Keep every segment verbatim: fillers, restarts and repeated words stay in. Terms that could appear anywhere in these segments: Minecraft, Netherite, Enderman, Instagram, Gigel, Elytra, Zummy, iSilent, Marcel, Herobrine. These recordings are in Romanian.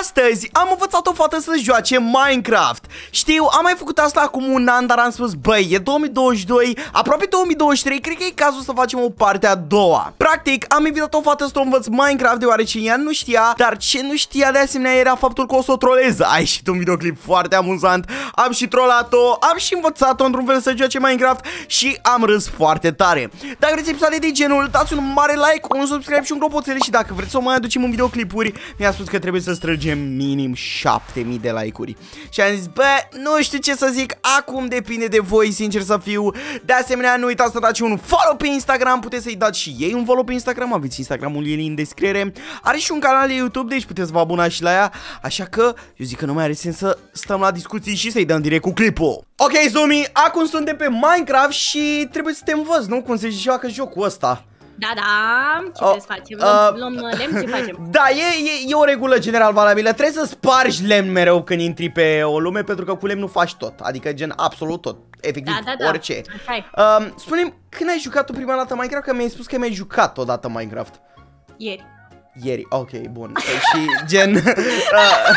Astăzi am învățat o fată să joace Minecraft. Știu, am mai făcut asta acum un an, dar am spus, băi, e două mii douăzeci și doi, aproape două mii douăzeci și trei, cred că e cazul să facem o parte a doua. Practic, am invitat o fată să o învăț Minecraft, deoarece ea nu știa, dar ce nu știa de asemenea era faptul că o să o trolez. A ieșit un videoclip foarte amuzant, am și trolat-o, am și învățat-o într-un fel să joace Minecraft și am râs foarte tare. Dacă vreți episoade de genul, dați un mare like, un subscribe și un clopoțel și dacă vreți să o mai aducem în videoclipuri, mi-a spus că trebuie să strângem minim șapte mii de like-uri. Și am zis, bă, nu știu ce să zic, acum depinde de voi, sincer să fiu. De asemenea, nu uitați să dați un follow pe Instagram, puteți să-i dați și ei un follow pe Instagram, aveți Instagramul ei în descriere. Are și un canal de YouTube, deci puteți să vă abonați și la ea, așa că eu zic că nu mai are sens să stăm la discuții și să-i dăm direct cu clipul. Ok, Zummy, acum suntem pe Minecraft și trebuie să te învăț, nu? Cum se joacă jocul ăsta. Da, da, ce oh, să facem? Uh, Luăm lemn, ce facem? Da, e, e, e o regulă general valabilă. Trebuie să spargi lemn mereu când intri pe o lume, pentru că cu lemn nu faci tot. Adică gen absolut tot, efectiv, da, da, da. Orice. uh, Spune-mi, când ai jucat tu prima dată Minecraft? Că mi-ai spus că mi-ai jucat odată Minecraft. Ieri. Ieri, ok, bun. Păi și gen uh,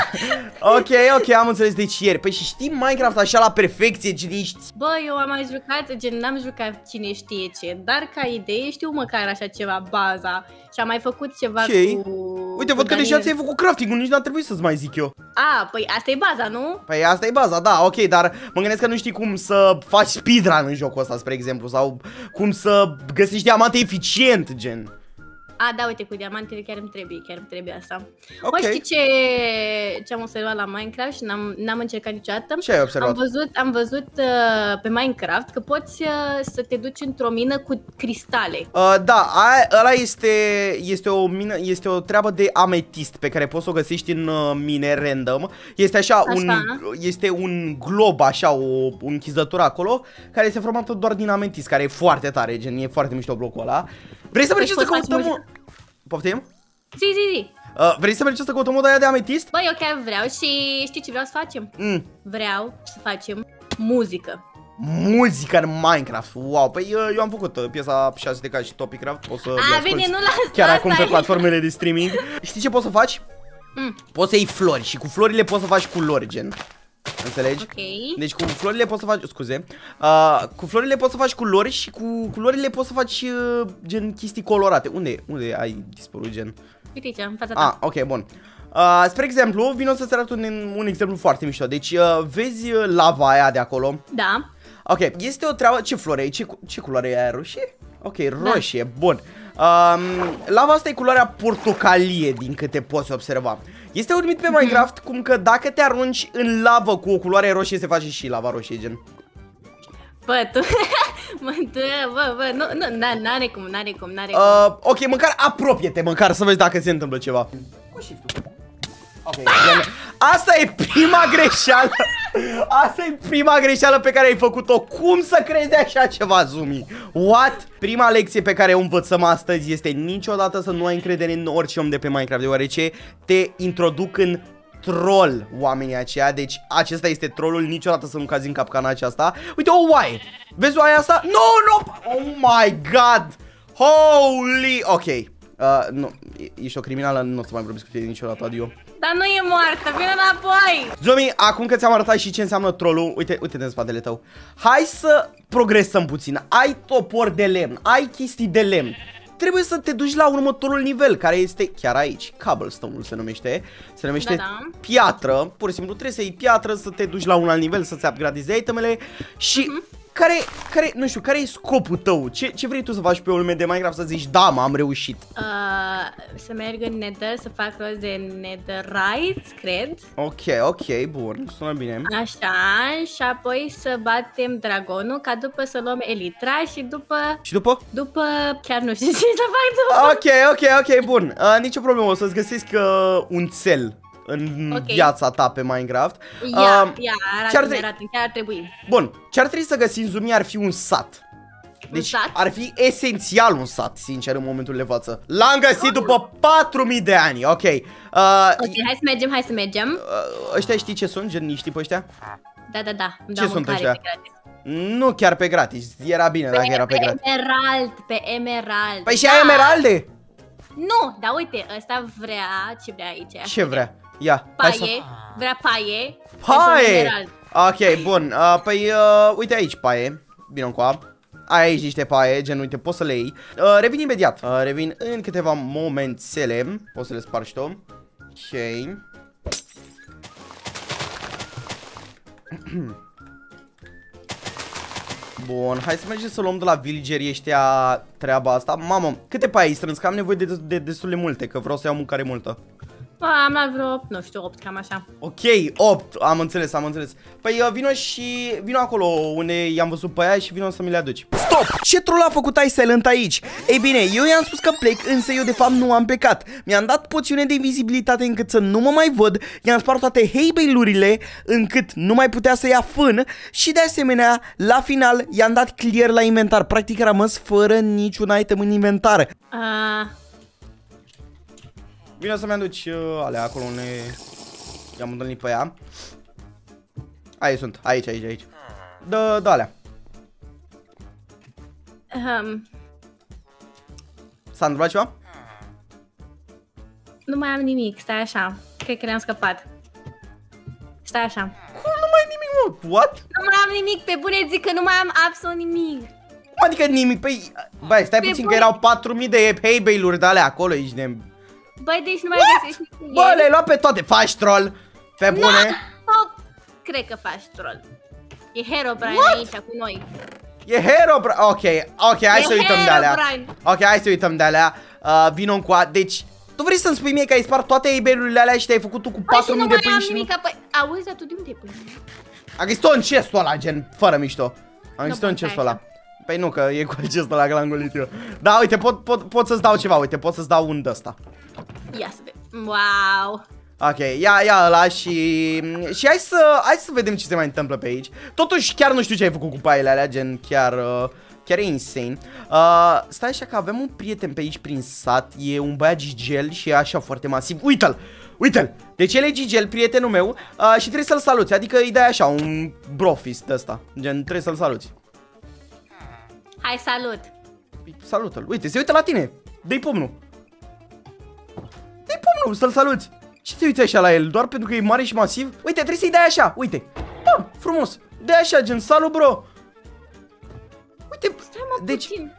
ok, ok, am înțeles, deci ieri. Păi și știi Minecraft așa la perfecție, gen ești... Bă, eu am mai jucat, gen n-am jucat cine știe ce, dar ca idee știu măcar așa ceva, baza. Și am mai făcut ceva ce cu... Uite, văd că deja ți-ai făcut crafting-ul, nici n-ar trebui să-ți mai zic eu. A, păi asta e baza, nu? Păi asta e baza, da, ok, dar mă gândesc că nu știi cum să faci speedrun în jocul ăsta, spre exemplu. Sau cum să găsești diamante eficient, gen. A, da, uite, cu diamantele chiar îmi trebuie, chiar îmi trebuie asta. Okay. Mă, știi ce, ce am observat la Minecraft și n-am încercat niciodată? Ce ai observat? Am văzut, am văzut uh, pe Minecraft că poți uh, să te duci într-o mină cu cristale. Uh, da, aia, ăla este, este, o mină, este o treabă de ametist pe care poți să o găsești în uh, mine random. Este așa, așa un, este un glob, așa, o închizătură acolo, care este formată doar din ametist, care e foarte tare, gen, e foarte mișto blocul ăla. Vrei să mergem să căutăm o... Poftim? Zi, zi, zi. Uh, vrei să mergem să căutăm o de aia de ametist? Băi, eu chiar vreau și știi ce vreau să facem? Mm. Vreau să facem muzică. Muzica în Minecraft, wow, păi eu, eu am făcut uh, piesa șase D K și Topicraft, poți să A, bine, nu las chiar acum pe platformele de streaming. Știi ce poți să faci? Mm. Poți să iei flori și cu florile poți să faci culori, gen. Înțelegi? Okay. Deci cu florile poți să faci, scuze, uh, cu florile poți să faci culori și cu culorile poți să faci uh, gen chestii colorate. Unde, unde ai dispărut, gen? Uite aici, în fața ta. Ah, ok, bun. Uh, spre exemplu, vin o să-ți arăt un, un exemplu foarte mișto. Deci uh, vezi lava aia de acolo? Da. Ok, este o treabă, ce flori ai? Ce, ce culoare e aia, roșie? Ok, roșie, da. Bun. Um, lava asta e culoarea portocalie, din câte poți observa. Este urmit pe Minecraft cum că dacă te arunci în lavă cu o culoare roșie, se face și lava roșie, gen. Bă, tu... Mă, dă, bă, bă, nu, nu, n-are cum, n-are cum, n-are cum. Uh, ok, măcar apropie-te, măcar să vezi dacă se întâmplă ceva. Cu shift-ul. Okay, asta e prima greșeală. Asta e prima greșeală pe care ai făcut-o. Cum să crezi așa ceva, Zummy? What? Prima lecție pe care o învățăm astăzi este niciodată să nu ai încredere în orice om de pe Minecraft, deoarece te introduc în troll oamenii aceia. Deci acesta este trollul, niciodată să nu cazi în capcana aceasta. Uite, oh, why? Vezi oaia asta? No, no! Oh my god! Holy! Ok. Uh, nu, ești o criminală, nu o să mai vorbesc cu tine niciodată, adio. Dar nu e moartă, vină înapoi! Zummy, acum că ți-am arătat și ce înseamnă trollul, uite, uite-te în spatele tău. Hai să progresăm puțin, ai topor de lemn, ai chestii de lemn. Trebuie să te duci la următorul nivel, care este chiar aici, cobblestone-ul se numește. Se numește, da, da, piatră, pur și simplu trebuie să iei piatră, să te duci la un alt nivel, să-ți upgradezi itemele. Și... Uh-huh. Care, care, nu știu, care e scopul tău? Ce, ce vrei tu să faci pe o lume de Minecraft să zici, da, m-am reușit? Uh, să merg în Nether, să fac rost de Netherite, cred. Ok, ok, bun, sună bine. Așa, și apoi să batem dragonul, ca după să luăm Elytra și după... Și după? După, chiar nu știu ce să fac după. Ok, ok, ok, bun. Uh, nicio problemă, o să-ți găsesc uh, un cel în okay. viața ta pe Minecraft. Ia, uh, ia, arată, tre arată, chiar ar trebui. Bun, ce ar trebui să găsim, Zummy, ar fi un sat. Deci un sat? Ar fi esențial un sat, sincer, în momentul de față. L-am găsit oh. după patru mii de ani, ok. Uh, ok, hai să mergem, hai să mergem. Uh, ăștia știi ce sunt, gen, știi pe ăștia? Da, da, da, îmi dau ce mâncare sunt ăștia? Pe gratis. Nu chiar pe gratis, era bine pe, dacă era pe, pe gratis. Pe emerald, pe emerald. Păi și da. Ai emeralde? Nu, dar uite, ăsta vrea, ce vrea aici? Ce vrea? Ia, paie, să... vrea paie. Paie! Ok, bun, uh, păi uh, uite aici paie. Bine încoa. Ai aici niște paie, gen uite, poți să le iei. uh, Revin imediat, uh, revin în câteva momentele. Poți să le spargi tu. Ok. Bun, hai să mergem să luăm de la villagerii ăștia treaba asta. Mamă, câte paie ai strâns? Că am nevoie de, de destul de multe, că vreau să iau mâncare multă. Am luat vreo opt, nu știu, opt, cam așa. Ok, opt, am înțeles, am înțeles. Păi uh, vino și, vino acolo unde i-am văzut pe aia și vino să mi le aduci. Stop! Ce trul a făcut iSilent aici? Ei bine, eu i-am spus că plec, însă eu de fapt nu am plecat. Mi-am dat poțiune de invizibilitate încât să nu mă mai văd. I-am spart toate heybelurile încât nu mai putea să ia fân. Și de asemenea, la final, i-am dat clear la inventar. Practic a rămas fără niciun item în inventar. uh... Vino să-mi aduci uh, alea acolo unde i-am întâlnit pe ea. Aici sunt, aici, aici, aici. Dă, dă alea. um. S-a întâmplat ceva? Nu mai am nimic, stai așa. Cred că le-am scăpat. Stai așa. Cum nu mai ai nimic, mă? What? Nu mai am nimic, pe bune zic că nu mai am absolut nimic. Cum adică nimic? Păi, băi, stai pe puțin bune. Că erau patru mii de paybail-uri de alea acolo, aici de... Băi, deci nu mai găsești nimic. Bă, le-ai luat pe toate, faci troll. Pe bune. No, no, cred că faci troll. E Herobrine aici cu noi. E Herobrine, ok, ok, hai e să uităm de alea. Ok, hai să uităm de alea. uh, Vino încoa, deci tu vrei să-mi spui mie că ai spart toate iberurile alea și te-ai făcut tu cu patru mii de pâini și nu... Păi și nu mai am nimic, auzi, dar tu de unde pâini? Am găsit-o în chestul ăla, gen, fără mișto. Am găsit-o în chestul ăla. Păi nu, că e cu acesta la glangulit eu. Da, uite, pot, pot, pot să-ți dau ceva, uite, pot să-ți dau un d-asta. Ia să vedem. Wow. Ok, ia, ia ăla și... Și hai să, hai să vedem ce se mai întâmplă pe aici. Totuși, chiar nu știu ce ai făcut cu paiele alea, gen, chiar... Uh, chiar e insane. Uh, stai așa că avem un prieten pe aici prin sat. E un băiat gigel și e așa foarte masiv. Uite-l! Uite-l! Deci el e gigel, prietenul meu, uh, și trebuie să-l saluți. Adică îi dai așa, un brofist de ăsta. Gen, trebuie să-l saluți. Hai, salut! Salută-l! Uite, se uită la tine! Dă-i pumnul! Dă-i pumnul să-l saluți! Și te uiți așa la el, doar pentru că e mare și masiv? Uite, trebuie să-i dai așa, uite! Pam, frumos! Dă-i așa, gen, salut, bro! Uite, stai mă deci... puțin!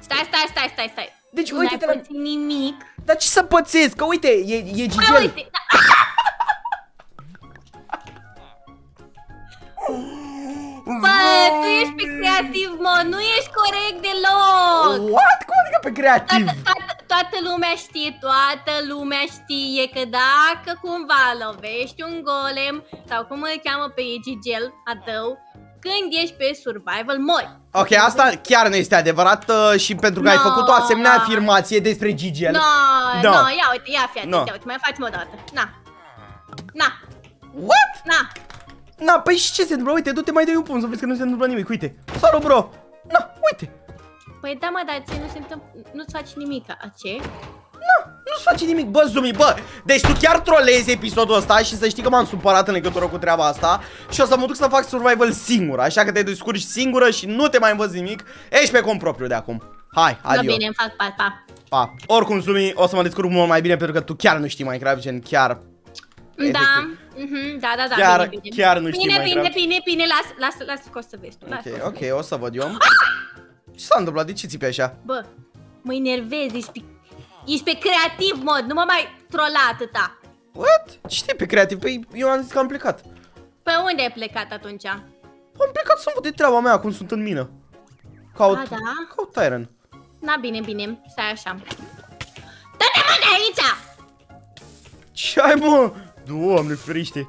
Stai, stai, stai, stai, stai! Deci, nu uite-te la... nimic! Dar ce să pățesc? Că uite, e, e gigel! Bă, uite! Da. Bă, tu ești pe creativ, mă, nu ești corect deloc! What? Cum adică pe creativ? Toată, toată, toată lumea știe, toată lumea știe că dacă cumva lovești un golem sau cum îl cheamă pe gigel, a tău, când ești pe survival, mori. Ok, asta chiar nu este adevărat uh, și pentru că no, ai făcut o asemenea no. afirmație despre gigel. No, no, no, ia uite, ia fi atent, no. uite, mai faci-mă o dată. Na, na. What? Na. Na, păi și ce se întâmplă? Uite, du-te mai dai un pumn să vezi că nu se întâmplă nimic, uite. Salut, bro! Na, uite! Păi da, mă, dar ție nu se întâmplă, nu-ți faci nimic, a ce? Na, nu-ți faci nimic, bă, Zummy, bă! Deci tu chiar trolezi episodul ăsta și să știi că m-am supărat în legătură cu treaba asta. Și o să mă duc să fac survival singur, așa că te descurci singură și nu te mai învăț nimic. Ești pe cont propriu de acum. Hai, adio. Da, bine, îmi fac pa, pa. Pa. Oricum, Zummy, o să mă descurc mult mai bine pentru că tu chiar nu știi Minecraft, gen, chiar... Da, mm-hmm, da, da, da, chiar, bine, bine. Chiar nu știu bine, bine, bine, bine, las, las, las, că o să vezi tu. Ok, ok, o să văd eu. Ce s-a întâmplat? De ce țipi așa? Bă, mă enervezi, ești pe, ești pe creativ mod, nu mă mai trola atâta. What? Ce te pe creativ? Păi eu am zis că am plecat. Pe unde ai plecat atunci? Am plecat să-mi văd de treaba mea, acum sunt în mină. Caut, a, da? Caut iron. Na, bine, bine, stai așa. Dă-te mă de aici! Ce ai, mă? Doamne feriște!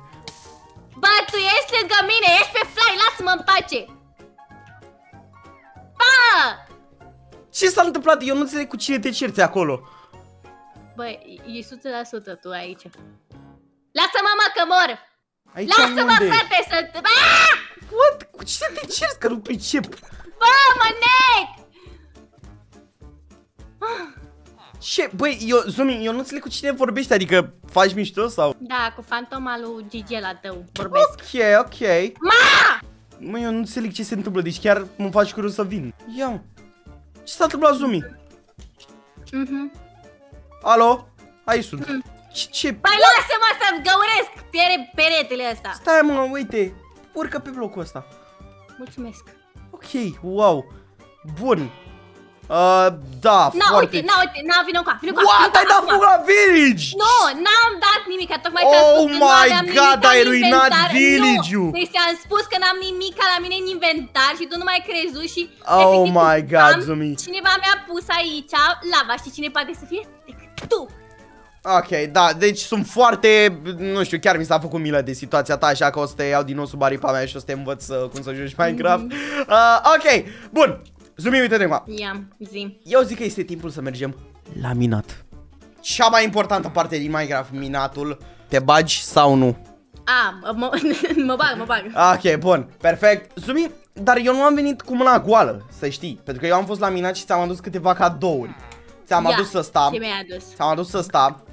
Bă, tu ești lângă mine, ești pe fly, lasă-mă în pace! Bă! Ce s-a întâmplat? Eu nu înțeleg cu cine te cerți acolo. Bă, e o sută la sută tu aici. Lasă-mă, mă, că mor! Lasă-mă, frate, să... Bă! What? Cu cine te cerți? Că nu pricep! Bă, mă, nec! Ce? Băi, eu, Zummy, eu nu înțeleg cu cine vorbești, adică faci mișto sau? Da, cu fantoma lui Gigela tău vorbesc. Ok, ok. Ma! Măi, eu nu înțeleg ce se întâmplă, deci chiar mă faci curios să vin. Ia, ce s-a întâmplat, Zummy? Mhm. Alo? Aici sunt. Mm. Ce, ce? Păi lasă-mă să-mi găuresc pere peretele ăsta. Stai mă, uite, urcă pe blocul ăsta. Mulțumesc. Ok, wow. Bun. Uh, da, na, foarte... uite, na, uite, na, vină cu a, vină cu a. What, ai dat foc la village? Nu, n-am dat nimic, tocmai ce-am spus că nu aveam nimic la inventar. Nu, deci ți-am spus că n-am nimic la mine în inventar și tu nu mai crezi și... Oh my god, Zummy. Cineva mi-a pus aici lava, știi cine poate să fie? Tu! Ok, da, deci sunt foarte, nu știu, chiar mi s-a făcut milă de situația ta, așa că o să te iau din nou sub aripa mea și o să te învăț uh, cum să joci Minecraft. uh, Ok, bun, Zummy, uite-te acum. Eu zic că este timpul să mergem la minat. Cea mai importantă parte din Minecraft, minatul. Te bagi sau nu? A, mă, mă bag, mă bag. Ok, bun, perfect, Zummy, dar eu nu am venit cu mâna goală, să știi. Pentru că eu am fost la minat și ți-am adus câteva cadouri. Ți-am adus ăsta, ți-am adus ăsta,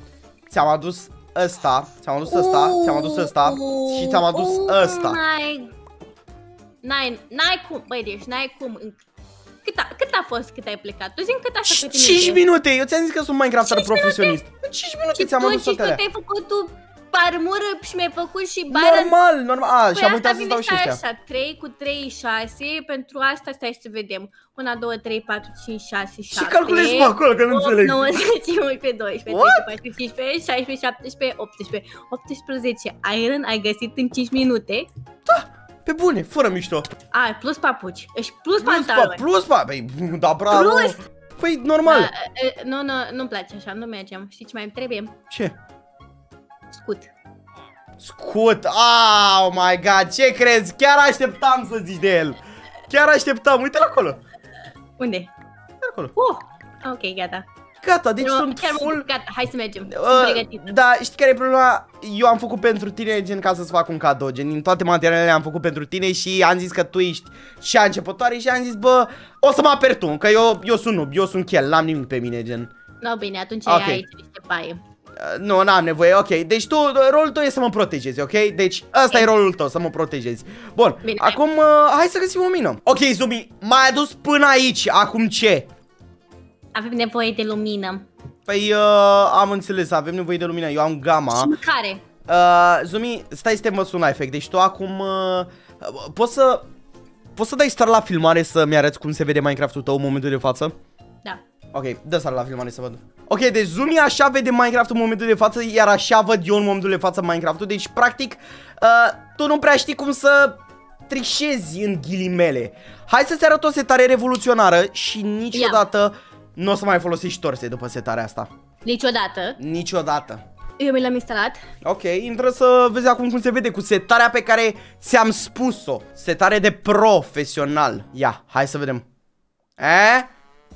ți-am adus ăsta, ți-am adus ăsta, ți-am adus ăsta și ți-am adus ăsta. N-ai, n-ai cum, băi, deci n-ai cum. Cât a, cât a fost cât ai plecat? Tu zici cât a făcut în cinci minute, eu ți-am zis că sunt Minecrafter profesionist. În cinci minute ți-am adus ăsta. Și tu ai făcut tu parmură și mi-ai făcut și bară. Normal, normal, a, și am uitat să-ți dau și ăștia. Așa, trei cu trei, șase, pentru asta stai să vedem. unu, doi, trei, patru, cinci, șase, șapte. Și calculezi pe acolo, că nu înțeleg. nouăzeci, unsprezece, paisprezece, șaisprezece, șaptesprezece, optsprezece, optsprezece iron ai găsit în cinci minute. Da, pe bune, fără mișto. A, plus papuci, ești plus pantaloni. Plus papuci, plus da, bravo. Plus. Păi, normal. Da, nu, nu, nu-mi place așa, nu mergem. Știi ce mai îmi trebuie? Ce? Scut. Scut, oh my god, ce crezi? Chiar așteptam să zici de el. Chiar așteptam, uite-l acolo. Unde? Uite-l acolo. Uh, ok, gata. Gata, deci no, sunt full... Gata, hai să mergem, uh, sunt pregătit. Da, știi care e problema? Eu am făcut pentru tine, gen, ca să-ți fac un cadou, gen, din toate materialele am făcut pentru tine și am zis că tu ești și a începătoare și am zis, bă, o să mă aperi tu, că eu, eu sunt noob, eu sunt chel, n-am nimic pe mine, gen. No, bine, atunci okay. Ai aici niște paie. Nu, n-am nevoie, ok, deci tu, rolul tău e să mă protejezi, ok? Deci ăsta e rolul tău, să mă protejezi. Bun, bine, acum hai. Uh, hai să găsim o mină. Ok, Zummy, m-ai adus până aici, acum ce? Avem nevoie de lumină. Păi uh, am înțeles, avem nevoie de lumină, eu am gama. Și mâncare. uh, Zummy, stai să te mă sun la efect, deci tu acum uh, poți să poți să dai star la filmare să-mi arăți cum se vede Minecraft-ul tău în momentul de față? Da. Ok, dă star la filmare să văd. Ok, deci Zummy așa vede Minecraft-ul în momentul de față, iar așa văd eu în momentul de față Minecraft-ul. Deci, practic, uh, tu nu prea știi cum să trișezi în ghilimele. Hai să-ți arăt o setare revoluționară și niciodată nu o să mai folosești torse după setarea asta. Niciodată? Niciodată. Eu mi l-am instalat. Ok, intră să vezi acum cum se vede cu setarea pe care ți-am spus-o. Setare de profesional. Ia, hai să vedem. Eh?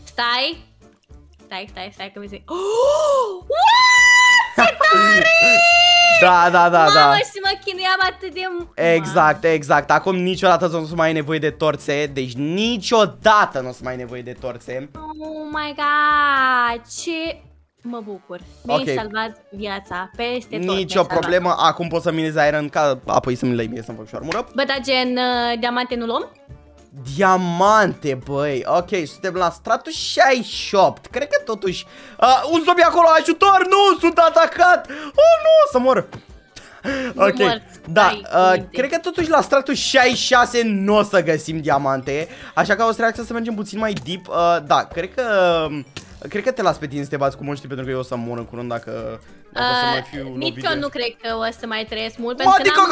Stai. Stai, stai, stai, că mi se... Oh! What? Ce tare! Da, da, da, mamă, da. Mamă, și mă chinuiam atât de... Exact, exact. Acum niciodată nu o să mai ai nevoie de torțe. Deci niciodată nu o să mai ai nevoie de torțe. Oh my god, ce... Mă bucur. Mi-ai okay. salvat viața peste tot. Nicio problemă. Salvat. Acum poți să minezi iron ca apoi să-mi lei mie să-mi fac și armură. Bă, da, gen uh, diamante nu luăm? Diamante, băi, ok, suntem la stratul șaizeci și opt, cred că totuși, uh, un zombie acolo, ajutor, nu, sunt atacat, oh nu, să mor, ok, mor, da, uh, cred că totuși la stratul șaizeci și șase nu o să găsim diamante, așa că o să reacția să mergem puțin mai deep, uh, da, cred că, uh, cred că te las pe tine să te bați cu monștri pentru că eu o să mor în curând dacă... Uh, nici eu nu cred că o să mai trăiesc mult. Mă, pentru că n-am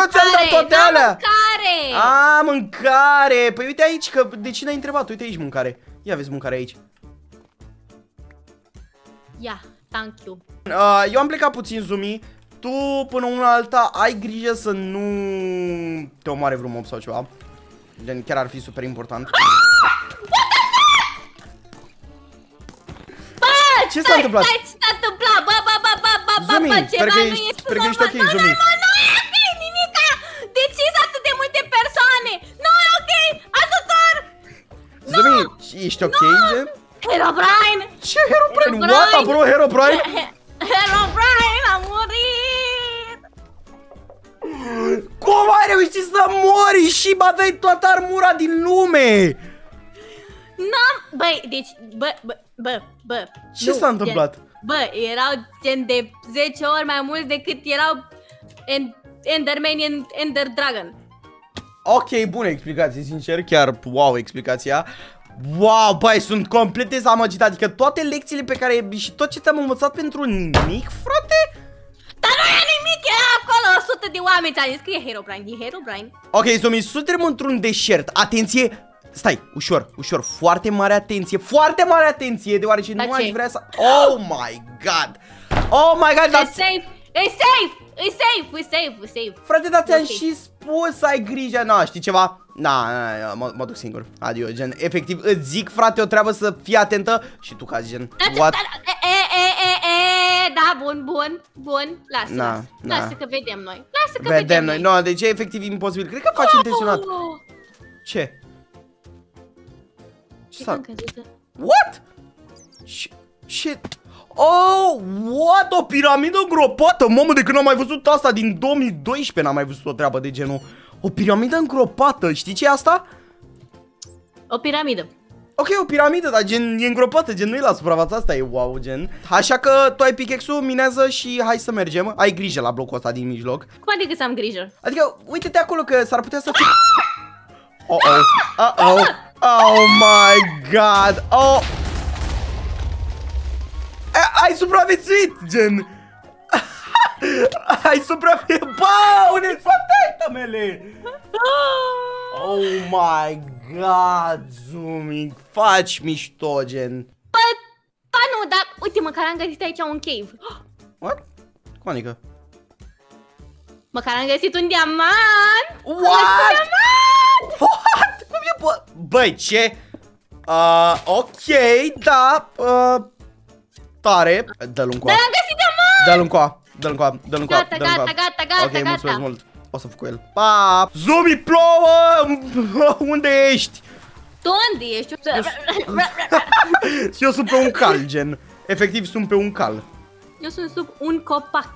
mâncare, n-am mâncare. A, mâncare. Păi uite aici, că de cine ai întrebat? Uite aici mâncare. Ia vezi mâncare aici. Ia, thank you. uh, Eu am plecat puțin, Zummy. Tu până una alta ai grijă să nu te omoare vreun mob sau ceva. Gen, chiar ar fi super important. Ce s-a întâmplat? Ce s-a întâmplat? Ba, ba, ba, ba, ba, ba, ba, ceva nu este normal. Nu, nu, nu, nu e ok, nimica. De ce sunt atât de multe persoane? Nu e ok, ajutor! Zummy, ești ok? Herobrine! Ce Herobrine? What, bro, Herobrine? Herobrine a murit! Cum ai reușit să mori și bădai toată armura din lume? N-am... Băi, deci... Bă, bă, bă, bă. Ce s-a întâmplat? Bă, erau gen de zece ori mai mulți decât erau Enderman, Ender Dragon. Ok, bună explicație, sincer, chiar wow explicația. Wow, băi, sunt complet dezamăgit, adică toate lecțiile pe care și tot ce te-am învățat pentru nimic, frate? Dar nu e nimic, e acolo, o sută de oameni ți-a zis că e Herobrine, e Herobrine. Ok, Zummy, suntem într-un deșert, atenție, stai, ușor, ușor, foarte mare atenție, foarte mare atenție, deoarece da nu ce? Aș vrea să... Oh my god, oh my god, dar... E safe, e safe, e safe, e safe, e safe. Frate, dar ți-am okay. și spus să ai grijă, na, știi ceva? Na, na, na, mă, mă duc singur. Adio, gen, efectiv, îți zic, frate, o treabă să fii atentă. Și tu, ca gen, what? E, e, e, e, da, bun, bun, bun, lasă, na, lasă, na. lasă că vedem noi. Lasă că vedem, vedem noi. noi. No, deci e efectiv imposibil, cred că faci oh! intenționat. Ce? Ce s-a... What? Shit, shit. Oh, what, o piramidă îngropată, mamă, de când am mai văzut asta, din două mii doisprezece n-am mai văzut o treabă de genul. O piramidă îngropată, știi ce e asta? O piramidă. Ok, o piramidă, dar gen e îngropată, gen nu e la suprafața, asta e wow, gen. Așa că tu ai pickaxe-ul, minează și hai să mergem. Ai grijă la blocul ăsta din mijloc. Cum adică să am grijă? Adică, uite-te acolo că s-ar putea să fie... Oh-oh, oh-oh, oh my god, oh... Ai supraviețuit, gen! Ai supraviețuit! Bă, unde sunt tăită-mele? Oh my god, Zummy, faci mișto, gen! Bă, bă, nu, dar uite, măcar am găsit aici un cave. What? Cum adică? Măcar am găsit un diamant! What? Un diamant! What? Cum e, bă? Băi, ce? Uh, ok, da, uh, tare. Dă-l încoa. Dar am găsit diamant! Dă-l încoa. Dă-l încoa. Dă-l încoa. Gata, gata, gata, gata. Ok, gata. Mulțumesc mult. O să fac cu el. Pa! Zummy, plouă! Unde ești? Tu unde ești? Eu sunt pe un cal, gen. Efectiv sunt pe un cal. Eu sunt sub un copac.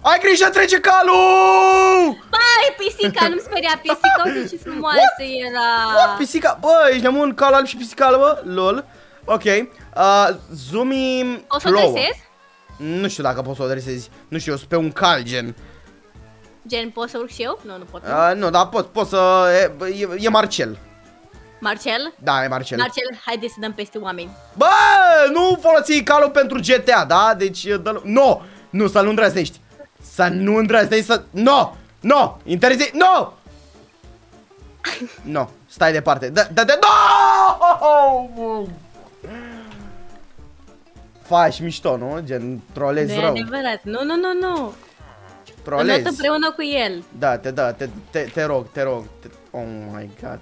Ai grijă, trece calul! Băi, pisica, nu-mi speria pisica. Uite ce frumoasă What? era. What? Pisica? Bă, ești nemun, cal alb și pisica albă? Lol. Ok, uh, Zummy. O să o adresezi? Nu știu dacă pot să o adresezi. Nu știu, eu sunt pe un cal, gen. Gen, pot să urc și eu? Nu, nu pot. Uh, nu, dar pot, pot să... E, e, e Marcel. Marcel? Da, e Marcel. Marcel, haide să dăm peste oameni. Bă, nu folosi calul pentru G T A, da? Deci, dă-l... No! Nu, să nu îndrăznești. Să nu îndrăznești, să... No! No! Interzi... No! No, stai departe. Da, da, da... No! Faci mișto, nu? Gen, trolezi rău. Adevărat. Nu, nu, nu, nu. Trolezi. Îmi împreună cu el. Da, te, da, te, te, te rog, te rog. Te... Oh my god.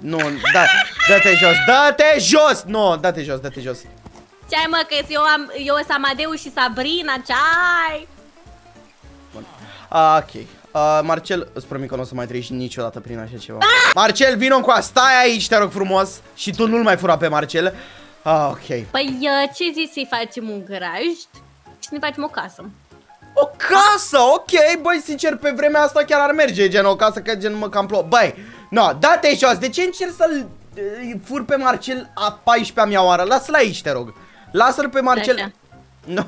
Nu, da, da-te jos, da-te jos! Nu, da-te jos, da-te jos. Ce-ai mă, că eu am, eu sunt Amadeu și Sabrina, ce-ai? Bun. Ah, ok. Uh, Marcel, îți promit că nu o să mai treci niciodată prin așa ceva. Ah! Marcel, vino încoa, stai aici, te rog frumos. Și tu nu-l mai fura pe Marcel. Ah, ok. Păi, uh, ce zici să-i facem un grajd și ne facem o casă? O casă? Ok, băi, sincer, pe vremea asta chiar ar merge, gen, o casă, că gen mă cam plouă. Băi, no, date jos, de ce încerci să-l uh, fur pe Marcel a paisprezecea-a mea oară? Lasă-l aici, te rog. Lasă-l pe Marcel. No,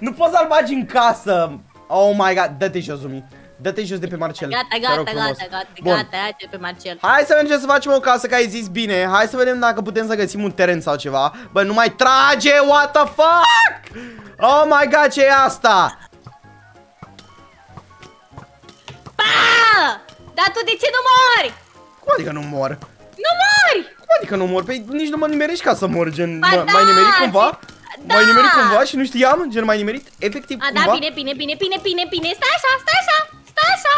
nu poți să-l bagi în casă. Oh my god, dă-te jos, Zummy. Dă-te jos de pe Marcel. Gata, gata, gata, gata, gata, gata, hai pe Marcel. Hai să mergem să facem o casă, că ai zis bine. Hai să vedem dacă putem să găsim un teren sau ceva. Bă, nu mai trage, what the fuck? Oh my god, ce e asta? Pa! Dar tu de ce nu mori? Cum adică nu mor? Nu mori! Cum adică nu mor? Păi nici nu mă nimerești ca să mor, gen, ba, da, mai nimerit cumva? Da. Mai nimerit cumva și nu știam, gen mai nimerit, efectiv A, cumva. Da, bine, bine, bine, bine, bine, bine, stai așa, stai așa, stai așa.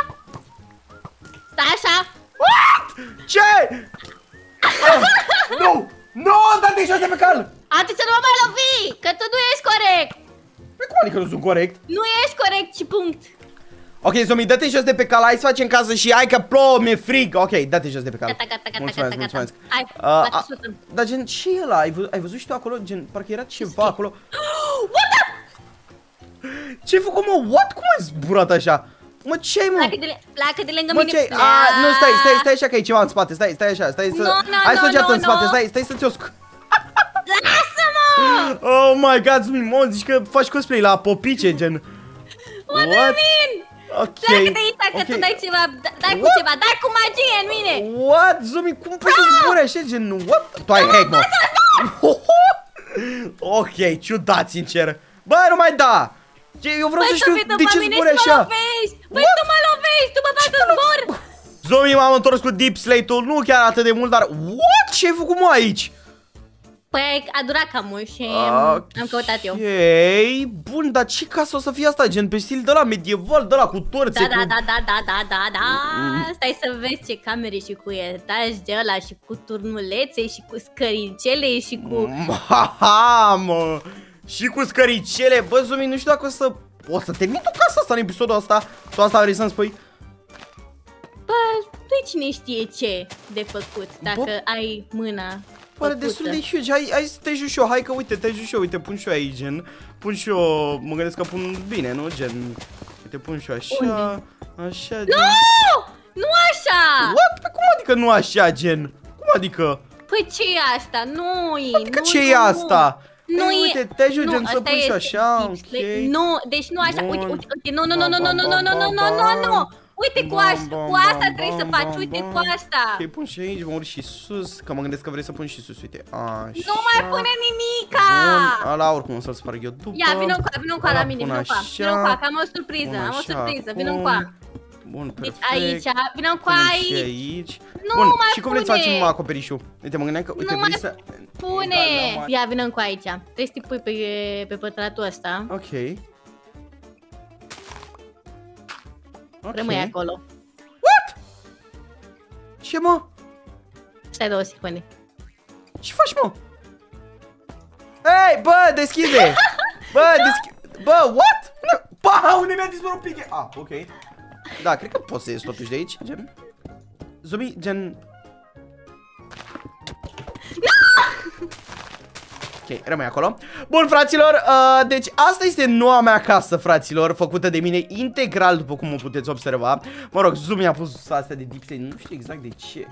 Stai așa. What? Ce? Ah, nu, nu, dă-te jos de pe cal. Atunci să nu mă mai lovi, că tu nu ești corect. Păi cum adică nu sunt corect? Nu ești corect și punct. Ok, Zummy, dă-te jos de pe cal, hai să facem casă și hai că plouă, mi-e frig. Ok, dă-te jos de pe cal. Gata, gata, gata, mulțumesc, gata, mulțumesc. Hai, uh, a, dar gen, ce e ăla? Ai, vă, ai văzut și tu acolo? Gen, parcă era ceva acolo. What the? Ce-ai făcut, mă? What? Cum ai zburat așa? Mă, ce-ai, mă? Placă de, placă de lângă mă, mine. Mă, a, nu, stai, stai, stai așa că e ceva în spate. Stai, stai așa, stai să... No, no, hai să o no, no, în spate, no. stai, stai să-ți o sc... Lasă-mă! Oh my god, Zummy, mă, zici că faci cosplay la popice, gen. What do you mean? Ok, dacă te uita că okay. tu dai ceva, dai cu ceva, dai cu magie în mine. What? Zummy, cum poți să zburi așa, gen, what? Tu ai hack, mă. Ok, ciudat, sincer. Bă, nu mai da. Eu vreau să știu de ce zburi așa. Băi, tu mă lovești, tu mă faci să zbor. Zummy, m-am întors cu deep slate-ul, nu chiar atât de mult, dar what? Ce ai făcut, mă, aici? Păi a durat cam mult și okay. am căutat eu. Bun, dar ce casă o să fie asta? Gen pe stil de la medieval, de la cu torțe. Da, cu... da, da, da, da, da, da, da. Mm. Stai să vezi ce camere și cu etaj de ăla și cu turnulețe și cu scăricele și cu... Ha, mă! Și cu scăricele, bă, Zummy, nu știu dacă o să... O să termin tu casa asta în episodul ăsta? Tu asta vrei să-mi spui? Bă, tu cine știe ce de făcut dacă bă... ai mâna... Pare destul de huge, hai, hai să te joci și eu, hai că uite, te joci și eu, uite, pun și eu aici, gen, pun și eu, mă gândesc că pun bine, nu, gen, uite, pun și eu așa, unde? Așa, gen. Nu, nu așa! What? Păi cum adică nu așa, gen? Cum adică? Păi ce-i asta? Nu-i, adică nu, ce-i asta? Nu e, uite, te joci, gen, să pun și așa, ok. Nu, deci nu așa, uite, uite, uite, nu, nu, nu, nu, nu, nu, nu, nu, nu, nu, nu. Uite, cu, aș, bam, cu asta bam, trebuie bam, să faci, uite, bam, cu asta. Te pun și aici, mă urc și sus, că mă gândesc că vrei să pun și sus, uite, așa. Nu mai pune nimica. Bun, ala, oricum o să-l sparg eu după. Ia, vină cu vină cu la mine, vină cu vină cu am o surpriză, am o surpriză, vină cu bun, perfect. Deci aici, vină cu aici. aici. Nu bun, mai și cum vrei să facem acoperișul? Uite, mă gândeam că, uite, vrei să... pune. Da, mai... Ia, vină cu aici, trebuie să te pui pe, pe pătratul ăsta. Ok. Okay. Rămâi acolo. What? Ce, mă? Stai două secunde. Ce faci, mă? Hei, bă, deschide! Bă, deschide! Bă, what? Pa, unde mi-a dispărut piche? Ah, ok. Da, cred că poți să ies totuși de aici, gen. Zummy, gen... Ok, rămâi acolo. Bun, fraților, uh, deci asta este noua mea casă, fraților, făcută de mine integral, după cum o puteți observa. Mă rog, Zummy a pus astea de dipse, nu știu exact de ce.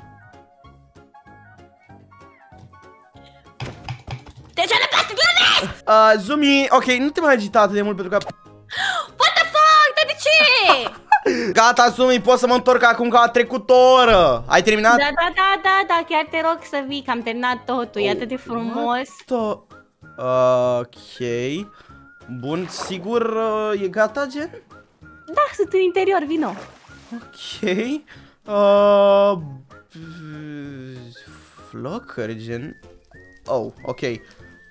De ce nu poți să Zummy, ok, nu te mai agita atât de mult pentru că... What the fuck, dar de ce? Gata, Zummy, pot să mă întorc acum că a trecut o oră. Ai terminat? Da, da, da, da, da, chiar te rog să vii, că am terminat totul, oh, e atât de frumos. uh, Ok. Bun, sigur uh, e gata, gen? Da, sunt în interior, vino. Ok. uh, Flocări, gen. Oh, ok.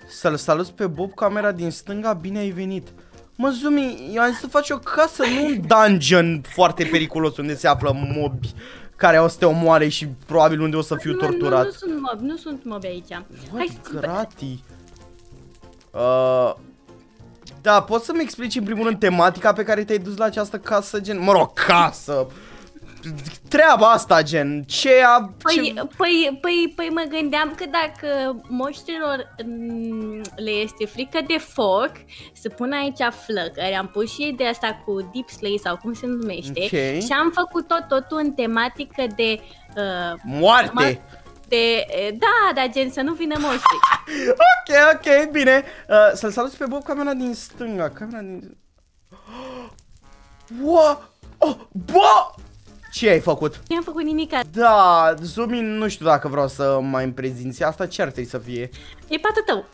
Să-l salut pe Bob, camera din stânga, bine ai venit. Mă, Zummy, eu am zis să faci o casă, nu un dungeon foarte periculos unde se află mobi care o să te omoare și probabil unde o să fiu torturat. Nu, nu, nu sunt mobi, nu sunt mobi aici. What, gratii? Uh, da, poți să-mi explici în primul rând tematica pe care te-ai dus la această casă, gen? Mă rog, casă! Treaba asta, gen, ce a... Păi, ce... Păi, păi, păi mă gândeam că dacă moștilor le este frică de foc, să pun aici flăcări, am pus și de asta cu deep slate sau cum se numește, okay. Și am făcut tot totul în tematică de... Uh, Moarte! De, da, dar gen să nu vină moștri. Ok, ok, bine. Uh, să-l salut pe Bob, camera din stânga, camera din... Wow! Oh, bă! Ce ai făcut? Nu am făcut nimic. Da, Zummy, nu știu dacă vreau să mai îmi prezinți asta, ce ar trebui să fie? E patul tău.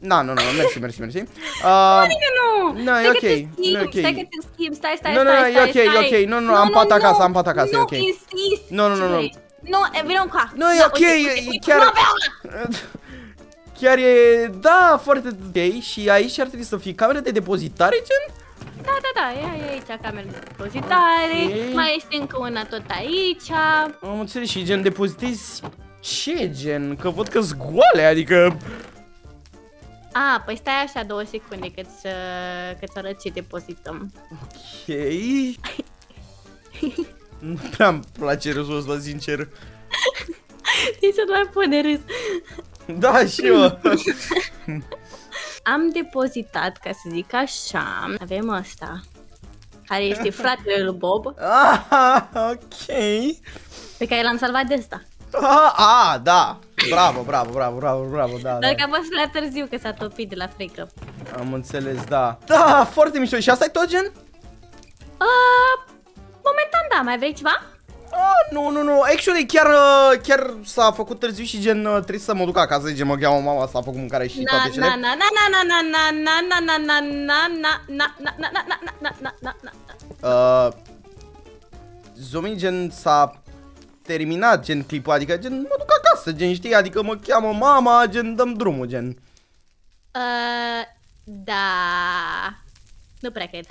Na, nu, nu, mersi, mersi, mersi. Nu, nu, nu, e ok, nu e ok. Stai că te schimb, stai, stai, stai, stai. Nu, nu, e ok, ok, nu, nu, am pat acasă, am pat acasă, e ok. Nu insist. Nu, nu, nu. Nu, vino încoa. Nu, e ok, chiar... Chiar e, da, foarte ok. Și aici ar trebui să fie camera de depozitare, gen? Da, da, da, e aici camera de depozitare, okay. Mai este încă una tot aici. Am înțeles, și gen depozitezi ce gen? Că văd că-s goale, adică... A, păi stai așa două secunde că-ți că-ți arăt ce depozităm. Ok... Nu prea-mi place râsul ăsta, sincer. Deci să nu mai pune râs. Da, și eu. Am depozitat, ca să zic așa, avem asta, care este fratele lui Bob. Ah, ok. Pe care l-am salvat de asta. Ah, ah, da. Bravo, bravo, bravo, bravo, bravo, da. Dar că am fost la târziu că s-a topit de la frică. Am înțeles, da. Da, foarte mișto. Și asta e tot gen? Uh, momentan da, mai vrei ceva? Ah, nu, nu, nu. Actually, chiar, chiar s-a făcut târziu și gen trebuie să mă duc acasă, gen mă gheamă mama, s-a făcut mâncare și toate cele. Na, na, na, na, na, na, na, na, na, na, na, na, na, na, na, na. Zummy, gen s-a terminat, gen clipul, adică gen mă duc acasă, gen știi, adică mă cheamă mama, gen dăm drumul, gen. Da. Nu prea cred.